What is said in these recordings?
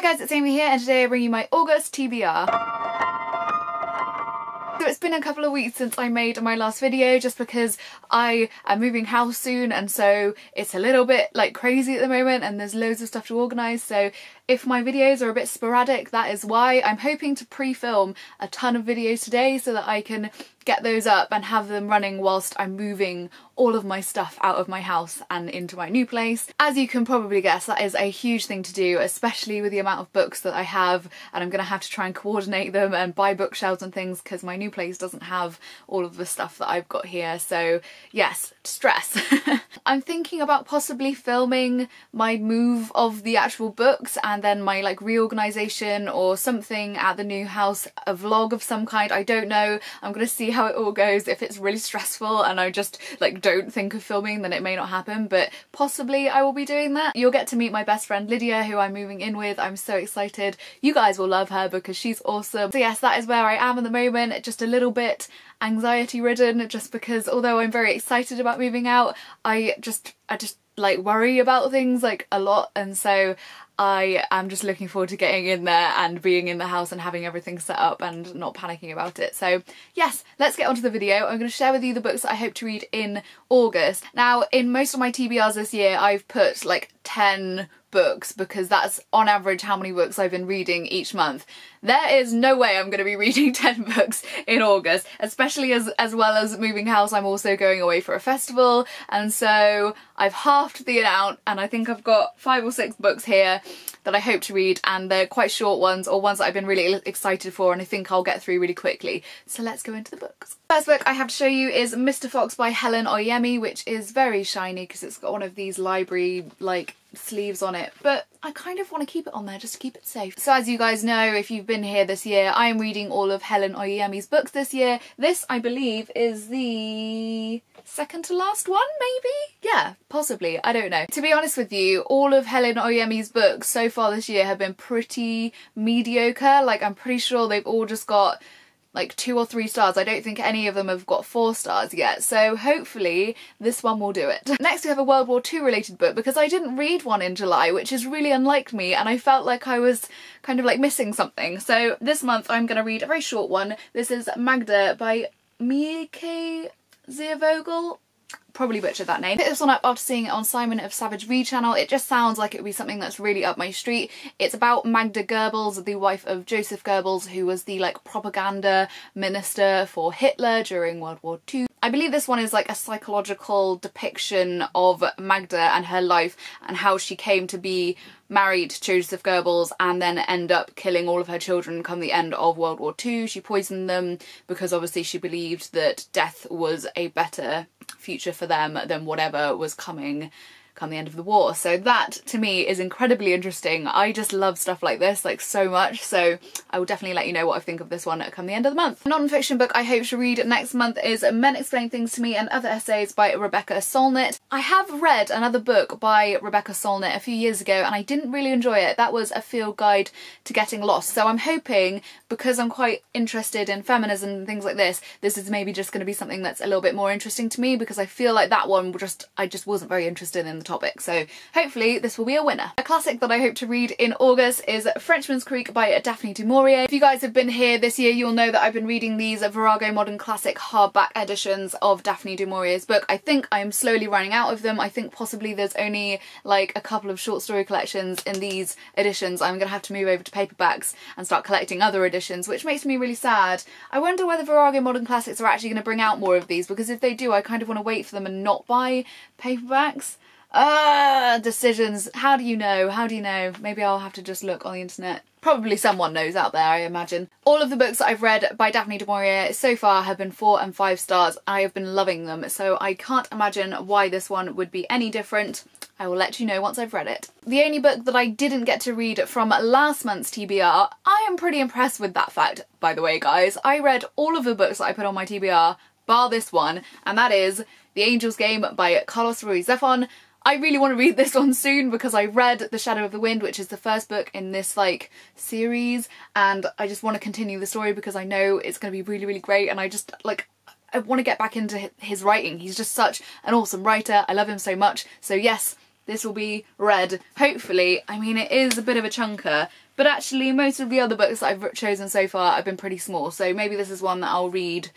Hi guys, it's Amy here and today I bring you my August TBR. So it's been a couple of weeks since I made my last video just because I am moving house soon, and so it's a little bit like crazy at the moment and there's loads of stuff to organise, so if my videos are a bit sporadic that is why. I'm hoping to pre-film a ton of videos today so that I can get those up and have them running whilst I'm moving all of my stuff out of my house and into my new place. As you can probably guess, that is a huge thing to do, especially with the amount of books that I have, and I'm gonna have to try and coordinate them and buy bookshelves and things because my new place doesn't have all of the stuff that I've got here, so yes, stress. I'm thinking about possibly filming my move of the actual books and then my like reorganisation or something at the new house, a vlog of some kind, I don't know. I'm gonna see how it all goes. If it's really stressful and I just like don't think of filming, then it may not happen, but possibly I will be doing that. You'll get to meet my best friend Lydia, who I'm moving in with. I'm so excited. You guys will love her because she's awesome. So yes, that is where I am at the moment. It just a little bit anxiety ridden just because although I'm very excited about moving out, I just like worry about things like a lot, and so I am just looking forward to getting in there and being in the house and having everything set up and not panicking about it. So yes, let's get onto the video. I'm going to share with you the books that I hope to read in August. Now, in most of my TBRs this year I've put like 10 books because that's on average how many books I've been reading each month. There is no way I'm going to be reading 10 books in August, especially as well as moving house. I'm also going away for a festival, and so I've halved the amount and I think I've got 5 or 6 books here that I hope to read, and they're quite short ones or ones that I've been really excited for and I think I'll get through really quickly. So let's go into the books. First book I have to show you is Mr Fox by Helen Oyeyemi, which is very shiny because it's got one of these library like sleeves on it, but I kind of want to keep it on there just to keep it safe. So as you guys know, if you've been here this year, I am reading all of Helen Oyeyemi's books this year. This, I believe, is the second to last one, maybe? Yeah, possibly, I don't know. To be honest with you, all of Helen Oyeyemi's books so far this year have been pretty mediocre. Like, I'm pretty sure they've all just got like 2 or 3 stars. I don't think any of them have got 4 stars yet, so hopefully this one will do it. Next we have a World War II related book because I didn't read one in July, which is really unlike me, and I felt like I was kind of like missing something. So this month I'm gonna read a very short one. This is Magda by Mieke Ziervogel. Probably butchered that name. I picked this one up after seeing it on Simon of Savage Read channel. It just sounds like it would be something that's really up my street. It's about Magda Goebbels, the wife of Joseph Goebbels, who was the like propaganda minister for Hitler during World War II. I believe this one is like a psychological depiction of Magda and her life and how she came to be married to Joseph Goebbels and then end up killing all of her children come the end of World War II. She poisoned them because obviously she believed that death was a better future for them than whatever was coming come the end of the war. So that to me is incredibly interesting. I just love stuff like this like so much, so I will definitely let you know what I think of this one come the end of the month. A non-fiction book I hope to read next month is Men Explain Things to Me and Other Essays by Rebecca Solnit. I have read another book by Rebecca Solnit a few years ago and I didn't really enjoy it. That was A Field Guide to Getting Lost. So I'm hoping, because I'm quite interested in feminism and things like this, this is maybe just going to be something that's a little bit more interesting to me, because I feel like that one I just wasn't very interested in the topic, so hopefully this will be a winner. A classic that I hope to read in August is Frenchman's Creek by Daphne du Maurier. If you guys have been here this year, you'll know that I've been reading these Virago Modern Classic hardback editions of Daphne du Maurier's book. I think I'm slowly running out of them. I think possibly there's only like a couple of short story collections in these editions. I'm gonna have to move over to paperbacks and start collecting other editions, which makes me really sad. I wonder whether Virago Modern Classics are actually gonna bring out more of these, because if they do, I kind of want to wait for them and not buy paperbacks. Decisions. How do you know? How do you know? Maybe I'll have to just look on the internet. Probably someone knows out there, I imagine. All of the books that I've read by Daphne du Maurier so far have been 4 and 5 stars. I have been loving them, so I can't imagine why this one would be any different. I will let you know once I've read it. The only book that I didn't get to read from last month's TBR, I am pretty impressed with that fact, by the way, guys. I read all of the books that I put on my TBR, bar this one, and that is The Angel's Game by Carlos Ruiz Zafon. I really want to read this one soon because I read The Shadow of the Wind, which is the first book in this like series, and I just want to continue the story because I know it's going to be really, really great, and I just like, I want to get back into his writing. He's just such an awesome writer. I love him so much. So yes, this will be read, hopefully. I mean, it is a bit of a chunker, but actually most of the other books that I've chosen so far have been pretty small, so maybe this is one that I'll read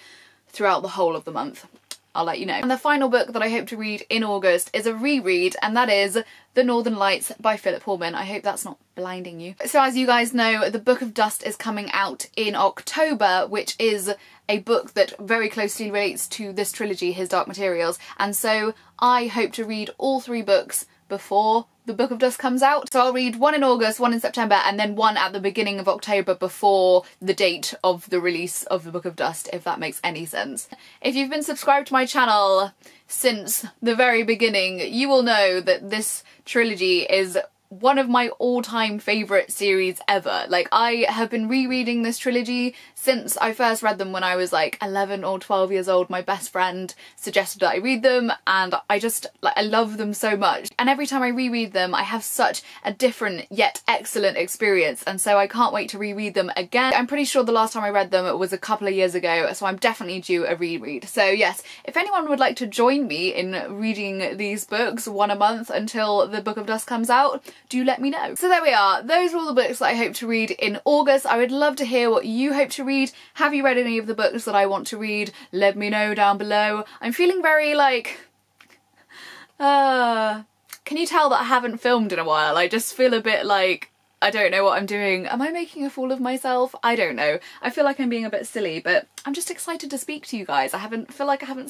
throughout the whole of the month. I'll let you know. And the final book that I hope to read in August is a reread, and that is The Northern Lights by Philip Pullman. I hope that's not blinding you. So as you guys know, The Book of Dust is coming out in October, which is a book that very closely relates to this trilogy, His Dark Materials, and so I hope to read all three books before The Book of Dust comes out. So I'll read one in August, one in September, and then one at the beginning of October before the date of the release of The Book of Dust, if that makes any sense. If you've been subscribed to my channel since the very beginning, you will know that this trilogy is one of my all-time favourite series ever. Like, I have been rereading this trilogy since I first read them when I was like 11 or 12 years old. My best friend suggested that I read them, and I just, like, I love them so much. And every time I reread them, I have such a different yet excellent experience, and so I can't wait to reread them again. I'm pretty sure the last time I read them was a couple of years ago, so I'm definitely due a reread. So yes, if anyone would like to join me in reading these books, one a month until The Book of Dust comes out, do let me know. So there we are. Those are all the books that I hope to read in August. I would love to hear what you hope to read. Have you read any of the books that I want to read? Let me know down below. I'm feeling very like... can you tell that I haven't filmed in a while? I just feel a bit like... I don't know what I'm doing. Am I making a fool of myself? I don't know. I feel like I'm being a bit silly, but I'm just excited to speak to you guys. I haven't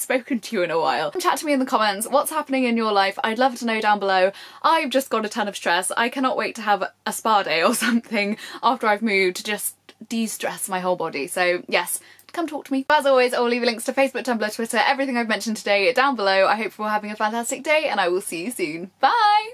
spoken to you in a while. Chat to me in the comments. What's happening in your life? I'd love to know down below. I've just got a ton of stress. I cannot wait to have a spa day or something after I've moved to just de-stress my whole body. So yes, come talk to me. As always, I'll leave links to Facebook, Tumblr, Twitter, everything I've mentioned today down below. I hope you're all having a fantastic day, and I will see you soon. Bye!